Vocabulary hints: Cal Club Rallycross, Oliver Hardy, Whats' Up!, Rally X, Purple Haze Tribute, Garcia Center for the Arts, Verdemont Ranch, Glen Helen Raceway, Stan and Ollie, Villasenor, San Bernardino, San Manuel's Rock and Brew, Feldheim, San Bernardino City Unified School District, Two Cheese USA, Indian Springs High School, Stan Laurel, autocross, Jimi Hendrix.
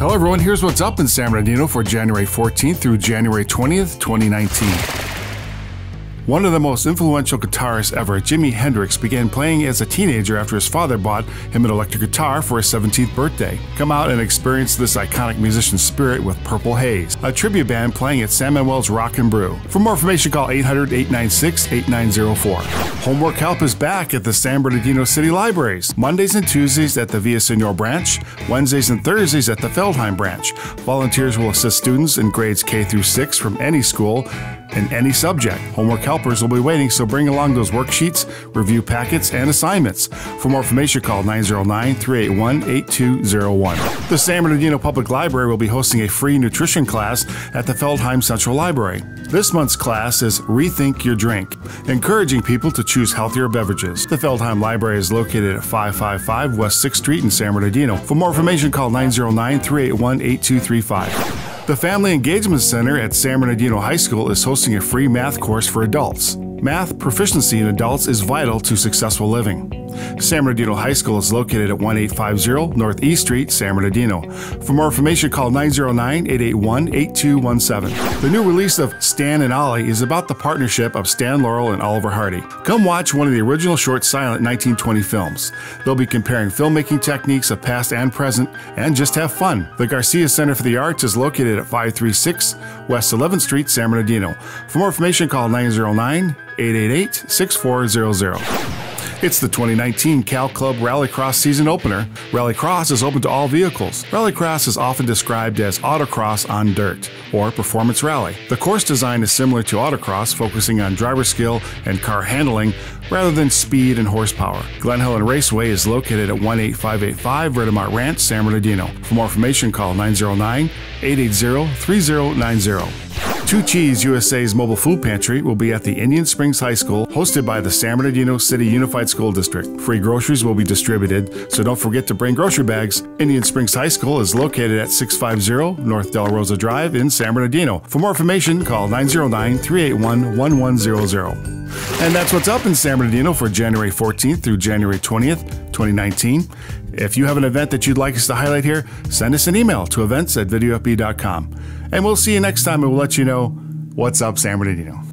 Hello everyone, here's what's up in San Bernardino for January 14th through January 20th, 2019. One of the most influential guitarists ever, Jimi Hendrix, began playing as a teenager after his father bought him an electric guitar for his 17th birthday. Come out and experience this iconic musician's spirit with Purple Haze, a tribute band playing at San Manuel's Rock and Brew. For more information, call 800-896-8904. Homework help is back at the San Bernardino City Libraries, Mondays and Tuesdays at the Villasenor branch, Wednesdays and Thursdays at the Feldheim branch. Volunteers will assist students in grades K through 6 from any school in any subject. Homework helpers will be waiting, so bring along those worksheets, review packets, and assignments. For more information, call 909-381-8201. The San Bernardino Public Library will be hosting a free nutrition class at the Feldheim Central Library. This month's class is Rethink Your Drink, encouraging people to choose healthier beverages. The Feldheim Library is located at 555 West 6th Street in San Bernardino. For more information, call 909-381-8235. The Family Engagement Center at San Bernardino High School is hosting a free math course for adults. Math proficiency in adults is vital to successful living. San Bernardino High School is located at 1850 Northeast Street, San Bernardino. For more information, call 909-881-8217. The new release of Stan and Ollie is about the partnership of Stan Laurel and Oliver Hardy. Come watch one of the original short silent 1920 films. They'll be comparing filmmaking techniques of past and present and just have fun. The Garcia Center for the Arts is located at 536 West 11th Street, San Bernardino. For more information, call 909-888-6400. It's the 2019 Cal Club Rallycross season opener. Rallycross is open to all vehicles. Rallycross is often described as autocross on dirt or performance rally. The course design is similar to autocross, focusing on driver skill and car handling rather than speed and horsepower. Glen Helen Raceway is located at 18585 Verdemont Ranch, San Bernardino. For more information, call 909-880-3090. Two Cheese USA's mobile food pantry will be at the Indian Springs High School, hosted by the San Bernardino City Unified School District. Free groceries will be distributed, so don't forget to bring grocery bags. Indian Springs High School is located at 650 North Del Rosa Drive in San Bernardino. For more information, call 909-381-1100. And that's what's up in San Bernardino for January 14th through January 20th, 2019. If you have an event that you'd like us to highlight here, send us an email to events@videofb.com. And we'll see you next time, and we'll let you know what's up, San Bernardino.